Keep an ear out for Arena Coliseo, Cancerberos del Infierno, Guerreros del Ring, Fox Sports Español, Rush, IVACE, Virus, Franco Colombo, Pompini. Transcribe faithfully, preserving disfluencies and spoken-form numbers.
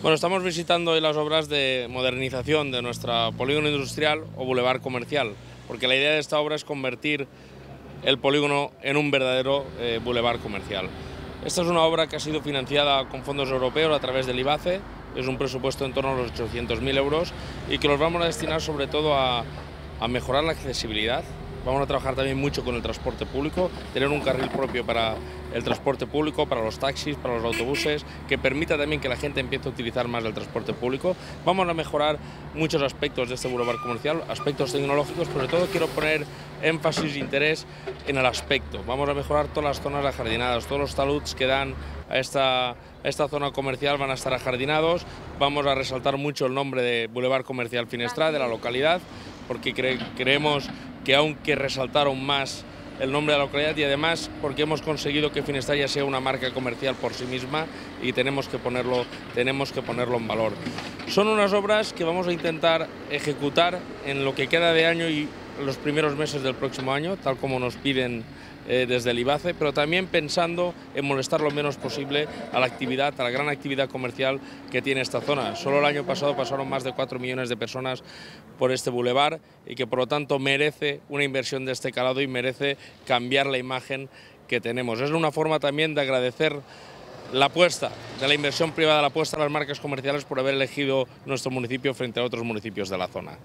Bueno, estamos visitando hoy las obras de modernización de nuestra polígono industrial o bulevar comercial, porque la idea de esta obra es convertir el polígono en un verdadero eh, bulevar comercial. Esta es una obra que ha sido financiada con fondos europeos a través del IVACE, es un presupuesto en torno a los ochocientos mil euros y que los vamos a destinar sobre todo a, a mejorar la accesibilidad. Vamos a trabajar también mucho con el transporte público, tener un carril propio para el transporte público, para los taxis, para los autobuses, que permita también que la gente empiece a utilizar más el transporte público. Vamos a mejorar muchos aspectos de este bulevar comercial, aspectos tecnológicos, pero sobre todo quiero poner énfasis e interés en el aspecto. Vamos a mejorar todas las zonas ajardinadas, todos los taludes que dan a esta, a esta zona comercial van a estar ajardinados. Vamos a resaltar mucho el nombre de Bulevar Comercial Finestrat, de la localidad, porque cre creemos que aún que resaltaron más el nombre de la localidad y además porque hemos conseguido que Finestrat ya sea una marca comercial por sí misma y tenemos que ponerlo, tenemos que ponerlo en valor. Son unas obras que vamos a intentar ejecutar en lo que queda de año y los primeros meses del próximo año, tal como nos piden eh, desde el IVACE, pero también pensando en molestar lo menos posible a la actividad, a la gran actividad comercial que tiene esta zona. Solo el año pasado pasaron más de cuatro millones de personas por este bulevar y que por lo tanto merece una inversión de este calado y merece cambiar la imagen que tenemos. Es una forma también de agradecer la apuesta de la inversión privada, la apuesta de las marcas comerciales por haber elegido nuestro municipio frente a otros municipios de la zona.